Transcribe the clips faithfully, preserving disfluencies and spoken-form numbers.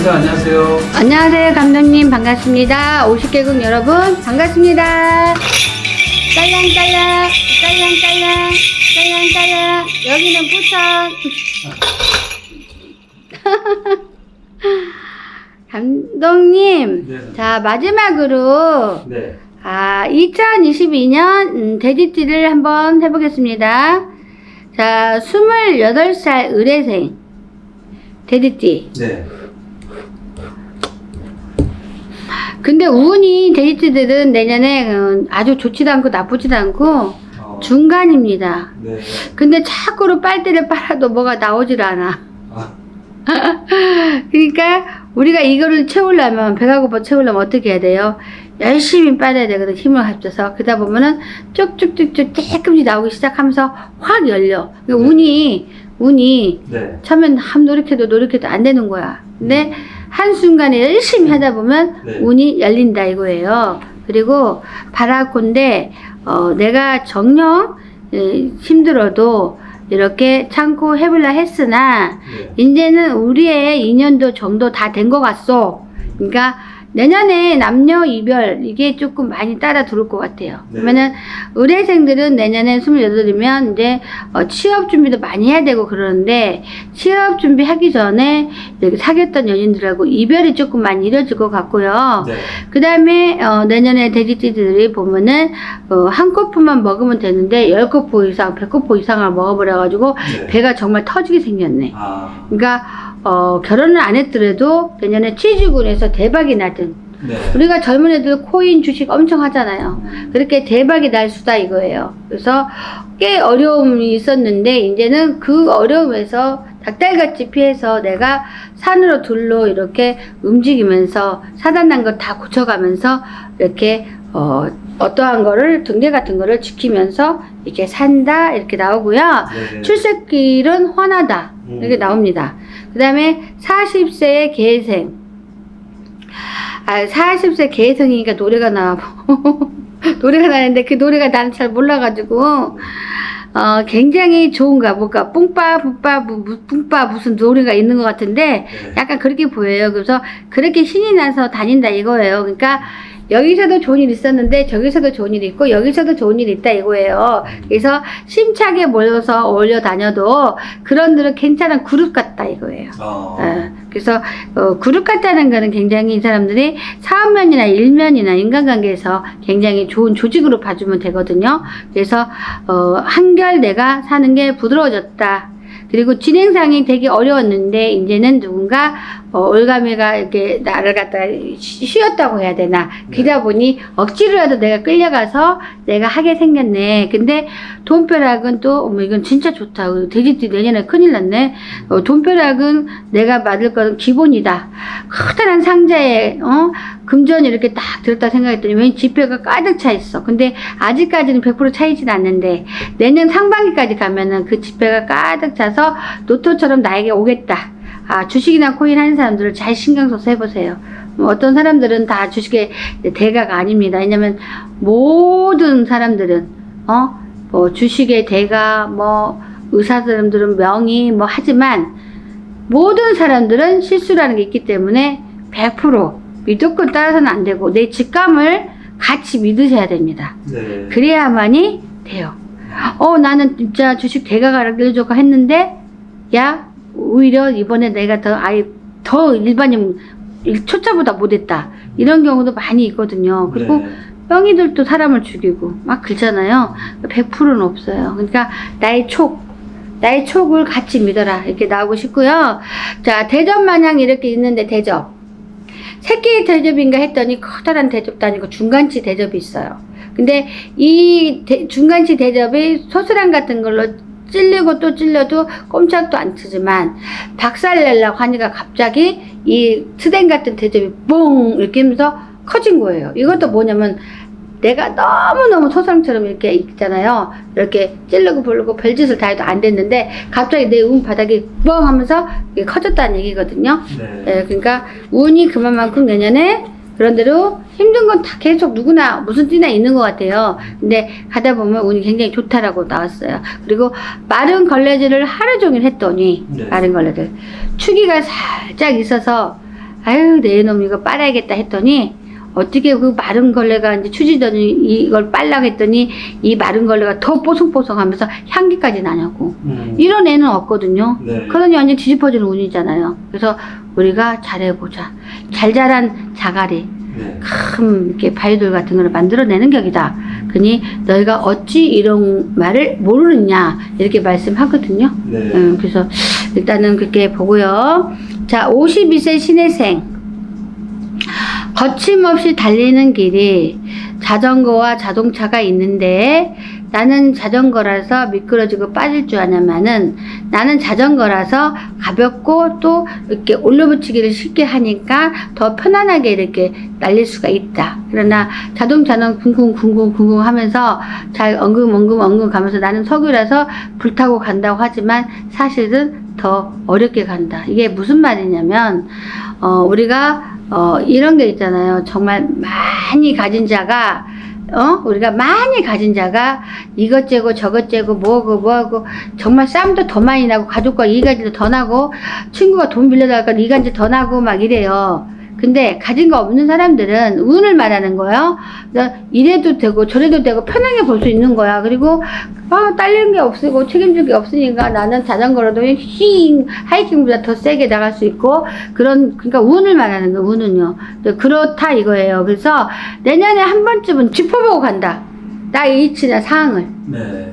인사 안녕하세요. 안녕하세요 감독님 반갑습니다. 오십 개국 여러분 반갑습니다. 딸랑딸랑 딸랑딸랑 딸랑딸랑 여기는 부천. 감독님 네. 자 마지막으로 네. 아 이천이십이 년 돼지띠를 한번 해보겠습니다. 자 스물여덟 살 을해생 돼지띠. 네. 근데 운이 돼지띠들은 내년에 아주 좋지도 않고 나쁘지도 않고 어. 중간입니다. 네. 근데 자꾸로 빨대를 빨아도 뭐가 나오질 않아. 아. 그러니까 우리가 이거를 채우려면 배가 고파 채우려면 어떻게 해야 돼요? 열심히 빨아야 되거든. 힘을 합쳐서. 그러다 보면은 쭉쭉쭉쭉 조금씩 나오기 시작하면서 확 열려. 그러니까 네. 운이 운이 네. 처음엔 한 노력해도 노력해도 안 되는 거야. 근데 한순간에 열심히 하다 보면 네. 운이 열린다 이거예요. 그리고 바라건대 어, 내가 정녕 에, 힘들어도 이렇게 참고 해볼라 했으나 네. 이제는 우리의 인연도 정도 다 된 것 같소. 그러니까 내년에 남녀 이별 이게 조금 많이 따라 들어올 것 같아요. 네. 그러면은 의뢰생들은 내년에 스물여덟이면 이제 어 취업 준비도 많이 해야 되고 그러는데 취업 준비하기 전에 여기 사귀었던 연인들하고 이별이 조금 많이 이뤄질 것 같고요. 네. 그 다음에 어 내년에 돼지띠들이 보면은 어 한 코프만 먹으면 되는데 열 코프 이상 백 코프 이상을 먹어버려 가지고 네. 배가 정말 터지게 생겼네. 아. 그러니까 어, 결혼을 안 했더라도 내년에 취직운에서 대박이 나든 네. 우리가 젊은 애들 코인 주식 엄청 하잖아요. 그렇게 대박이 날 수다 이거예요. 그래서 꽤 어려움이 있었는데 이제는 그 어려움에서 닭달같이 피해서 내가 산으로 둘로 이렇게 움직이면서 사단난 거 다 고쳐가면서 이렇게 어, 어떠한 거를 등대 같은 거를 지키면서 이렇게 산다 이렇게 나오고요. 네. 출세길은 훤하다 음. 이렇게 나옵니다. 그 다음에 사십 세의 계해생. 아, 사십 세 계해생이니까 노래가 나와. 노래가 나는데 그 노래가 난 잘 몰라가지고 어, 굉장히 좋은가 뭔가 뿡빠 뿡빠 뿡빠 무슨 노래가 있는 것 같은데 약간 그렇게 보여요. 그래서 그렇게 신이 나서 다닌다 이거예요. 그러니까 여기서도 좋은 일이 있었는데 저기서도 좋은 일이 있고 여기서도 좋은 일이 있다 이거예요. 그래서 심차게 몰려서 어울려 다녀도 그런 들은 괜찮은 그룹 같다 이거예요. 어. 어, 그래서 어, 그룹 같다는 거는 굉장히 이 사람들이 사업면이나 일면이나 인간관계에서 굉장히 좋은 조직으로 봐주면 되거든요. 그래서 어, 한결 내가 사는 게 부드러워졌다. 그리고 진행상이 되게 어려웠는데 이제는 누군가 어, 올가미가 이렇게 나를 갖다 쉬었다고 해야 되나 그러다 네. 보니 억지로라도 내가 끌려가서 내가 하게 생겼네. 근데 돈벼락은 또 어머 이건 진짜 좋다. 돼지띠 내년에 큰일 났네. 어, 돈벼락은 내가 받을 건 기본이다. 커다란 상자에 어? 금전이 이렇게 딱 들었다 생각했더니 왠 지폐가 가득 차 있어. 근데 아직까지는 백 퍼센트 차이진 않는데 내년 상반기까지 가면은 그 지폐가 가득 차서 노토처럼 나에게 오겠다. 아, 주식이나 코인 하는 사람들을 잘 신경 써서 해보세요. 어떤 사람들은 다 주식의 대가가 아닙니다. 왜냐면 모든 사람들은 어? 뭐 주식의 대가 뭐 의사 사람들은 명의 뭐 하지만 모든 사람들은 실수라는 게 있기 때문에 백 퍼센트 믿음껏 따라서는 안 되고 내 직감을 같이 믿으셔야 됩니다. 네. 그래야만이 돼요. 어 나는 진짜 주식 대가가 알려줘서 했는데 야 오히려 이번에 내가 더 아예 더 일반인 초짜보다 못했다 이런 경우도 많이 있거든요. 그리고 네. 뻥이들도 사람을 죽이고 막 그러잖아요. 백 퍼센트는 없어요. 그러니까 나의 촉 나의 촉을 같이 믿어라 이렇게 나오고 싶고요. 자 대접 마냥 이렇게 있는데 대접 새끼 대접인가 했더니 커다란 대접도 아니고 중간치 대접이 있어요. 근데 이 대, 중간치 대접이 소스랑 같은 걸로 찔리고 또 찔려도 꼼짝도 안 치지만 박살내려고 하니까 갑자기 이 스댕 같은 대접이 뽕 이렇게 하면서 커진 거예요. 이것도 뭐냐면 내가 너무너무 소상처럼 이렇게 있잖아요. 이렇게 찔르고 부르고 별짓을 다 해도 안 됐는데 갑자기 내 운 바닥이 뻥 하면서 커졌다는 얘기거든요. 네. 네, 그러니까 운이 그만큼 내년에 그런대로 힘든 건 다 계속 누구나 무슨 띠나 있는 것 같아요. 근데 가다 보면 운이 굉장히 좋다라고 나왔어요. 그리고 마른 걸레질을 하루 종일 했더니 네. 마른 걸레질 추기가 살짝 있어서 아유, 내 놈 이거 빨아야겠다 했더니, 어떻게 그 마른 걸레가 이제 추지더니 이걸 빨라고 했더니 이 마른 걸레가 더 뽀송뽀송하면서 향기까지 나냐고. 음. 이런 애는 없거든요. 네. 그러니 완전 뒤집어지는 운이잖아요. 그래서 우리가 잘해보자. 잘 자란 자갈이 네. 큰 이렇게 바위돌 같은 걸 만들어내는 격이다. 그니 너희가 어찌 이런 말을 모르느냐 이렇게 말씀하거든요. 네. 음, 그래서 일단은 그렇게 보고요. 자, 오십이 세 신해생. 거침없이 달리는 길이 자전거와 자동차가 있는데 나는 자전거라서 미끄러지고 빠질 줄 아냐면은 나는 자전거라서 가볍고 또 이렇게 올려붙이기를 쉽게 하니까 더 편안하게 이렇게 날릴 수가 있다. 그러나 자동차는 쿵쿵쿵쿵쿵 하면서 잘 엉금엉금엉금 가면서 나는 석유라서 불타고 간다고 하지만 사실은 더 어렵게 간다. 이게 무슨 말이냐면 어 우리가 어 이런 게 있잖아요. 정말 많이 가진 자가 어 우리가 많이 가진 자가 이것 째고 저것 째고 뭐하고 뭐하고 정말 싸움도 더 많이 나고 가족과 이간질도 더 나고 친구가 돈 빌려달라니까 이간질 더 나고 막 이래요. 근데 가진 거 없는 사람들은 운을 말하는 거예요. 이래도 되고 저래도 되고 편하게 볼 수 있는 거야. 그리고 아, 딸리는 게 없고 책임질 게 없으니까 나는 자전거라도 힝 하이킹보다 더 세게 나갈 수 있고 그런 그러니까 운을 말하는 거예요. 운은요. 그렇다 이거예요. 그래서 내년에 한 번쯤은 짚어보고 간다. 나의 이치나 상황을. 네.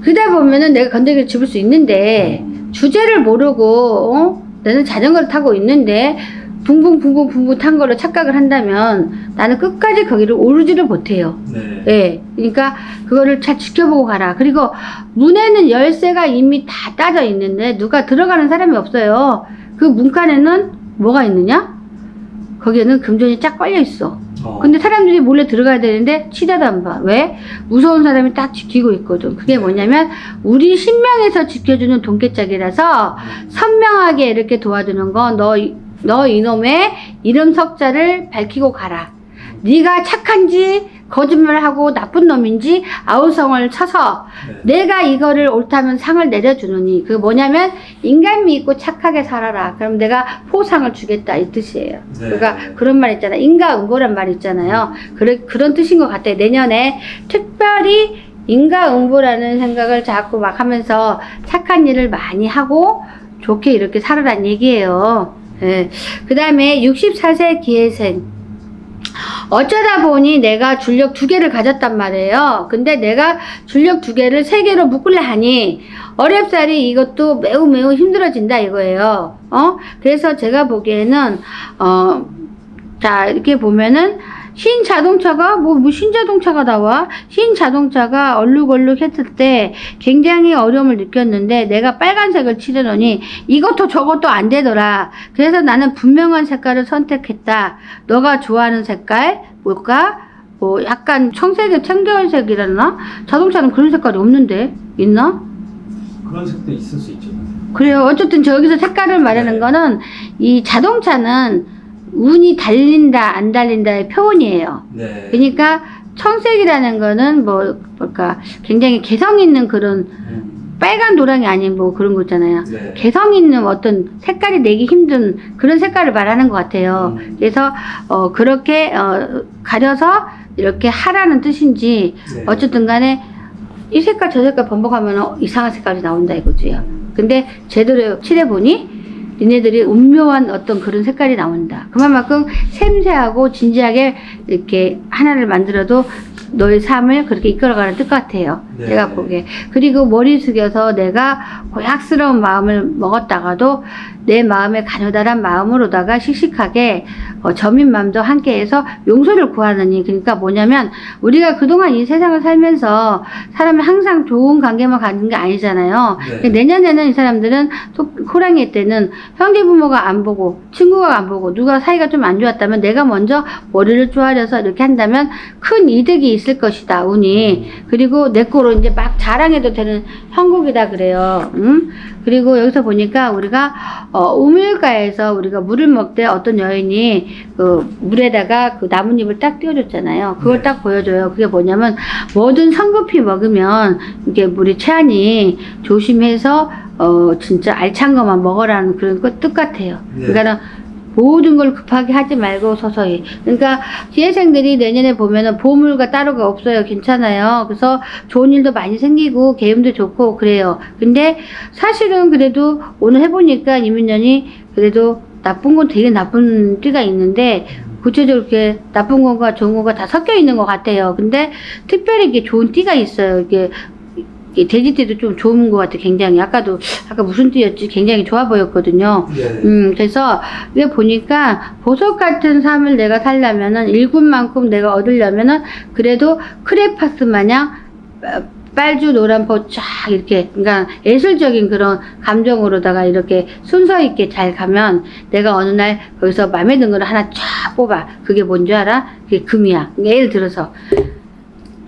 그러다 보면은 내가 건더기를 짚을 수 있는데 주제를 모르고 어? 나는 자전거를 타고 있는데. 붕붕붕붕붕붕 탄 걸로 착각을 한다면 나는 끝까지 거기를 오르지를 못해요. 네. 예. 그러니까 그거를 잘 지켜보고 가라. 그리고 문에는 열쇠가 이미 다 따져 있는데 누가 들어가는 사람이 없어요. 그 문간에는 뭐가 있느냐? 거기에는 금전이 쫙 걸려 있어. 어. 근데 사람들이 몰래 들어가야 되는데 치다도 안 봐. 왜? 무서운 사람이 딱 지키고 있거든. 그게 뭐냐면 우리 신명에서 지켜주는 돈깨짝이라서 선명하게 이렇게 도와주는 거 너 너 이놈의 이름 석자를 밝히고 가라. 네가 착한지 거짓말하고 나쁜 놈인지 아우성을 쳐서 내가 이거를 옳다면 상을 내려주느니 그 뭐냐면 인간미 있고 착하게 살아라. 그럼 내가 포상을 주겠다 이 뜻이에요. 네. 그러니까 그런 말 있잖아. 인과응보란 말 있잖아요. 그래, 그런 뜻인 것 같아요. 내년에 특별히 인과응보라는 생각을 자꾸 막 하면서 착한 일을 많이 하고 좋게 이렇게 살아란 얘기예요. 예. 그 다음에 육십사 세 기해생. 어쩌다 보니 내가 줄력 두 개를 가졌단 말이에요. 근데 내가 줄력 두 개를 세 개로 묶으려 하니 어렵사리 이것도 매우 매우 힘들어진다 이거예요. 어? 그래서 제가 보기에는 어, 자 이렇게 보면은 흰 자동차가 뭐 무슨 자동차가 나와? 흰 자동차가 얼룩얼룩 했을 때 굉장히 어려움을 느꼈는데 내가 빨간색을 칠해놓으니 이것도 저것도 안 되더라. 그래서 나는 분명한 색깔을 선택했다. 너가 좋아하는 색깔 뭘까? 뭐 약간 청색의 청계열색이라나? 자동차는 그런 색깔이 없는데 있나? 그런 색도 있을 수 있죠. 그래요. 어쨌든 저기서 색깔을 말하는 거는 이 자동차는 운이 달린다 안 달린다의 표현이에요. 네. 그러니까 청색이라는 거는 뭐 뭘까 굉장히 개성 있는 그런 음. 빨간 노랑이 아닌 뭐 그런 거잖아요. 네. 개성 있는 어떤 색깔이 내기 힘든 그런 색깔을 말하는 것 같아요. 음. 그래서 어 그렇게 어 가려서 이렇게 하라는 뜻인지 네. 어쨌든 간에 이 색깔 저 색깔 번복하면 이상한 색깔이 나온다 이거지요. 근데 제대로 칠해보니 니네들이 음묘한 어떤 그런 색깔이 나온다. 그만큼 섬세하고 진지하게 이렇게 하나를 만들어도 너의 삶을 그렇게 이끌어가는 뜻 같아요. 네. 내가 보기에. 그리고 머리 숙여서 내가 고약스러운 마음을 먹었다가도 내 마음에 가느다란 마음으로다가 씩씩하게 어, 저민 마음도 함께해서 용서를 구하느니. 그러니까 뭐냐면 우리가 그동안 이 세상을 살면서 사람이 항상 좋은 관계만 가는 게 아니잖아요. 네. 내년에는 이 사람들은 호랑이 때는 형제 부모가 안 보고 친구가 안 보고 누가 사이가 좀 안 좋았다면 내가 먼저 머리를 조아려서 이렇게 한다면 큰 이득이 있을 것이다. 운이. 그리고 내 거로 이제 막 자랑해도 되는 형국이다 그래요. 음? 그리고 여기서 보니까 우리가 어, 우물가에서 우리가 물을 먹되 어떤 여인이 그 물에다가 그 나뭇잎을 딱 띄워줬잖아요. 그걸 네. 딱 보여줘요. 그게 뭐냐면 뭐든 성급히 먹으면 이게 물이 체하니 조심해서 어 진짜 알찬 것만 먹으라는 그런 뜻 같아요. 네. 그러니까 모든 걸 급하게 하지 말고 서서히. 그러니까 기해생들이 내년에 보면은 보물과 따로가 없어요. 괜찮아요. 그래서 좋은 일도 많이 생기고 개음도 좋고 그래요. 근데 사실은 그래도 오늘 해보니까 이민년이 그래도 나쁜 건 되게 나쁜 띠가 있는데 구체적으로 이렇게 나쁜 건가 좋은 건가 다 섞여 있는 것 같아요. 근데 특별히 이게 좋은 띠가 있어요. 이게 돼지띠도 좀 좋은 것 같아. 굉장히 아까도 아까 무슨 띠였지? 굉장히 좋아 보였거든요. 네. 음, 그래서 이게 보니까 보석 같은 삶을 내가 살려면은 일군만큼 내가 얻으려면은 그래도 크레파스 마냥 빨주 노란포 쫙 이렇게, 그러니까 예술적인 그런 감정으로다가 이렇게 순서 있게 잘 가면 내가 어느 날 거기서 마음에 드는 걸 하나 쫙 뽑아. 그게 뭔지 알아? 그게 금이야. 예를 들어서.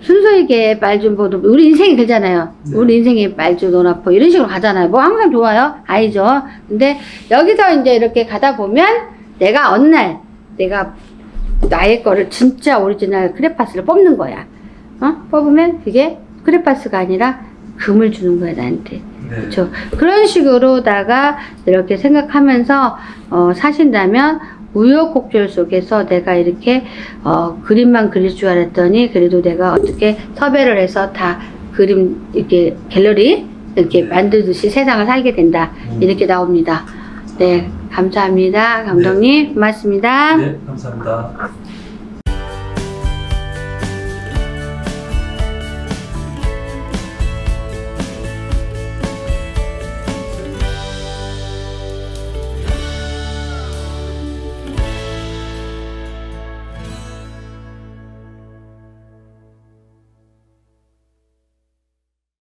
순수하게 말좀 보도, 우리 인생이 그러잖아요. 네. 우리 인생이 말주 노랗고 이런 식으로 가잖아요. 뭐 항상 좋아요? 아니죠. 근데 여기서 이제 이렇게 가다 보면 내가 어느 날 내가 나의 거를 진짜 오리지널 크레파스를 뽑는 거야. 어? 뽑으면 그게 크레파스가 아니라 금을 주는 거야, 나한테. 네. 그렇죠. 그런 식으로다가 이렇게 생각하면서 어, 사신다면 우여곡절 속에서 내가 이렇게 어, 그림만 그릴 줄 알았더니 그래도 내가 어떻게 섭외를 해서 다 그림 이렇게 갤러리 이렇게 만들듯이 세상을 살게 된다. 음. 이렇게 나옵니다. 네, 감사합니다. 감독님. 네. 고맙습니다. 네, 감사합니다.